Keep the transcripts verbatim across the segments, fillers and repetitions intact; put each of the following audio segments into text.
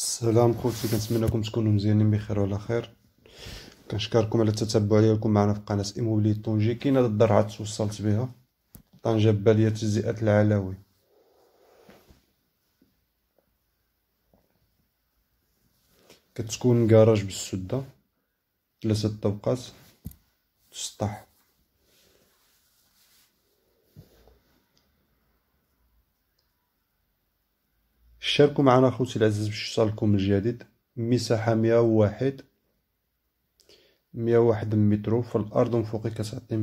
السلام خوتي، كنتمنىكم تكونوا مزيانين بخير وعلى خير. كنشكركم على التتبع ديالكم معنا في قناه إيموبلي طنجة. كاينه هاد الدرعه توصلت بها طنجة باليه تجزئه العلاوي. كتكون كراج بالسده، ثلاثه طبقات، السطح شاركوا معنا اخوتي العزيز باش يوصلكم الجديد. مساحه مية وواحد مية وواحد متر في الارض، ومن فوقي كتعطي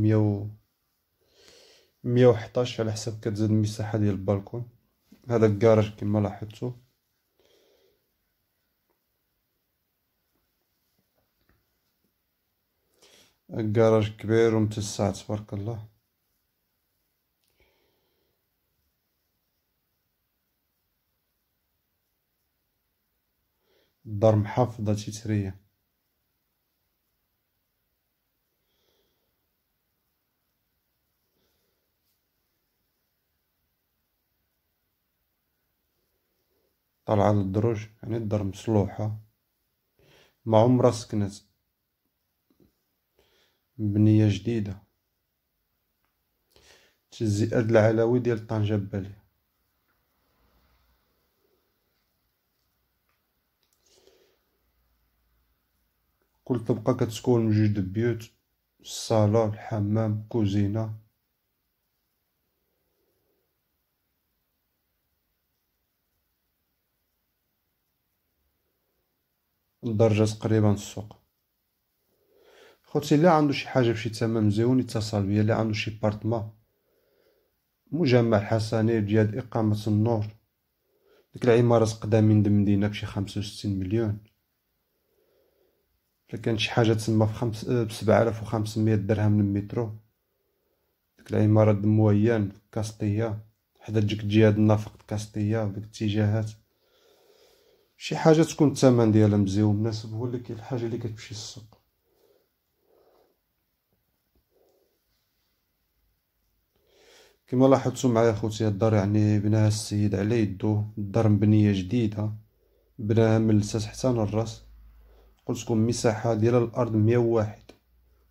مية وحداش على حسب كتزاد المساحه ديال البالكون. هذا الكراج كما لاحظتوا الكراج كبير ومتسع تبارك الله. الدار محافظة تترية. طالعة للدروج، يعني الدار مصلوحة ما عمرها سكنت، بنية جديدة. تجزئة العلاوي ديال طنجة باليه. كل طبقة كتكون من جوج بيوت، الصالة، الحمام، كوزينة. الدرجة قريبة من السوق. خوتي اللي عنده شي حاجة بشي تمام مزيون يتصل بيا، اللي عنده شي بارتما مجمع الحسنية بجهة إقامة النور، ديك العمارة قدامين د المدينة بشي خمسة وستين مليون. كانت شي حاجه تسمى في خمس بسبعة آلاف وخمسمية درهم للمترو. ديك العماره دمويان في كاستيا، حدا ديك الجهاد النافق كاستيا بديك الاتجاهات. شي حاجه تكون الثمن ديالها مزيون مناسب، هو اللي كاين الحاجه اللي كتمشي للسوق. كما لاحظتوا معايا خوتي، الدار يعني بناها السيد على يدو. الدار مبنيه جديده، بناها من الاساس حتى للراس. قلتلكم مساحة ديال الأرض مية وواحد،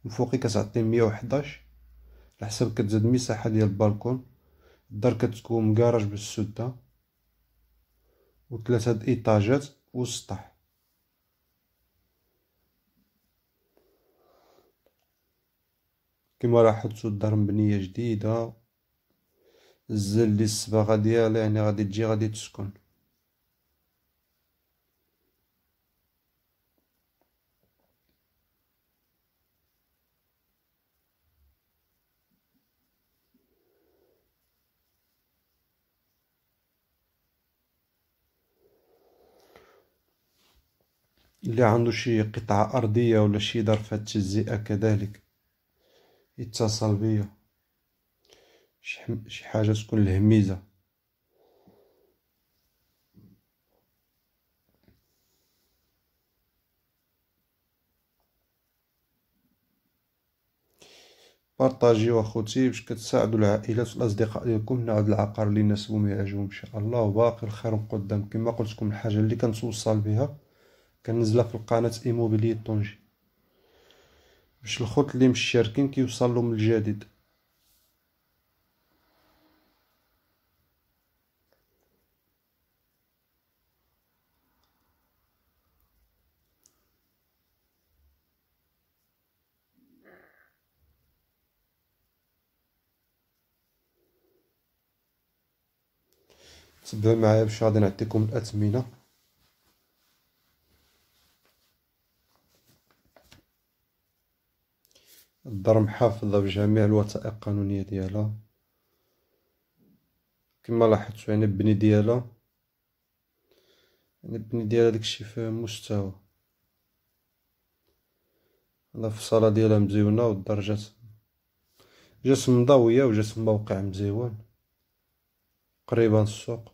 من فوقي كتعطي مية وحداش على حسب كتزاد المساحة ديال البالكون. الدار كتكون كراج بالسدة وثلاثة إيطاجات والسطح. كما لاحظتوا الدار مبنية جديدة، الزل ديال الصباغة ديالها يعني غادي تجي غادي تسكن. اللي عنده شي قطعة أرضية ولا شي دار فهاد التجزئة كذلك يتصل بيا. شي حاجة تكون الهميزة. بارطاجيو اخوتي باش كتساعدوا العائلات والاصدقاء ديالكم هنا هاد العقار اللي يناسبهم يعجبهم ان شاء الله. وباقي الخير من قدام. كما قلت لكم الحاجة اللي كنتوصل بها كنزلها في القناة إيموبلي طنجة باش الخوت اللي مشاركين كيوصلهم الجديد. تبعوا معايا باش غادي نعطيكم الأثمنة. الدار محافظة بجميع الوثائق القانونية ديالها. كما لاحظتوا يعني البني ديالها يعني البني ديالها داكشي في مستوى. هذا في الصالة ديالها مزيونة، والدار جات جات مضاوية وجات موقع مزيون قريبة من السوق.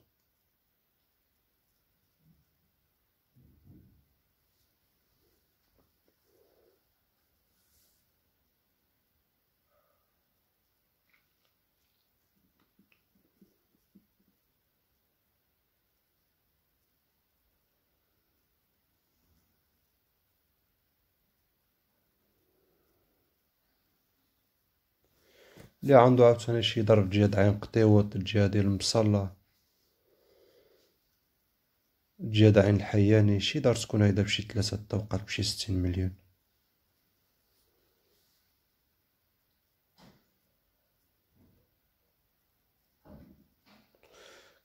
اللي عنده عاوتاني شي ضرب جهة عين قطيوط، الجهة ديال المصلة، جهة عين الحياني، شي دار تكون هايدا بشي ثلاثة الطوقات بشي ستين مليون.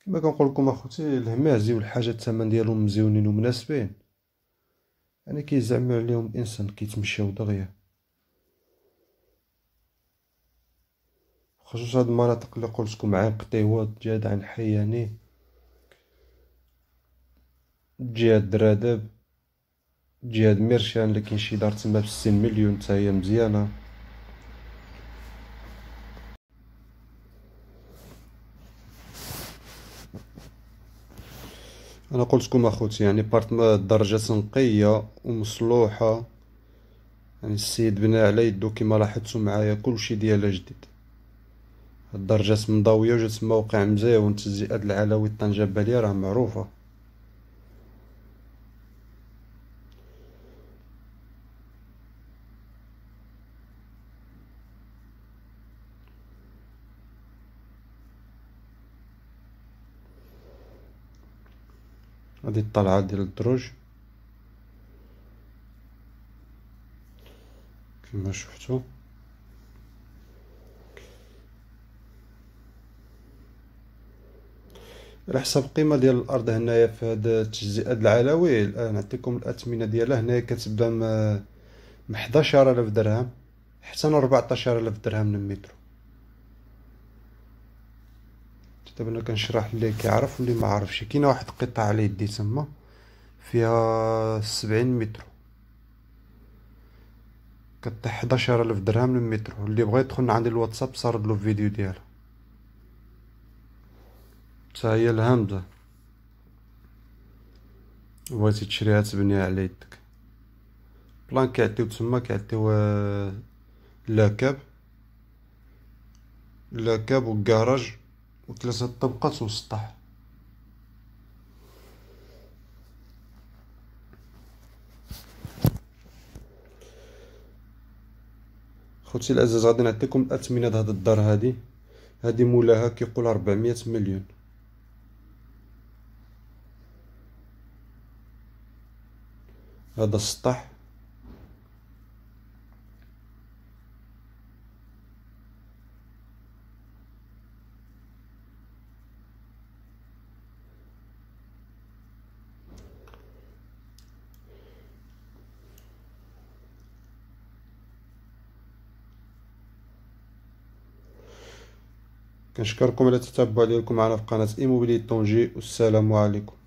كما كنقول لكم اخوتي الهمازي والحاجه الثمن ديالهم مزيونين ومناسبين، يعني كيزعموا عليهم الانسان كيتمشاو دغيا، خصوصا هاد المناطق اللي قلت لكم عين قطيوات، جهاد عين الحياني، جهاد درادب، جهاد مرشان اللي كاين شي دار تما ب ستين مليون حتى هي مزيانه. انا قلت لكم اخوتي يعني بارطما درجه نقيه ومصلوحه، يعني السيد بنا على يدو كما لاحظتوا معايا كلشي ديالها جديد. هاد الدرجات مضاويه وجات في موقع مزيون، تجزئه العلاوي طنجة بالي راه معروفه. هادي الطلعة ديال الدروج كما شفتو، على حسب القيمة ديال الأرض هنايا في هاد التجزئة العلوي. الآن نعطيكم الأثمنة ديالها، هنايا كتبدا من حداشر ألف درهم حتى ربعتاشر ألف درهم من المترو. دابا انا كنشرح اللي كيعرف واللي ما عرفش. كاينه واحد القطعه على يدي تما فيها سبعين متر، كطيح حداشر الف درهم للمتر. اللي بغى يدخل عندي الواتساب صارد له الفيديو ديالها حتى هي الهامده، بغيتي تشريها تبنيها على يدك. بلان كيعطيو تما، كيعطيو لاكاب لاكاب والكراج وثلاثة طبقات والسطح. خوتي العزاز غادي نعطيكم الأثمنة د هاد الدار هادي، هادي مولاها كيقول ربعمية مليون. هذا السطح، كنشكركم على التتبع ديالكم معنا في قناة إيموبيلي طنجة، والسلام عليكم.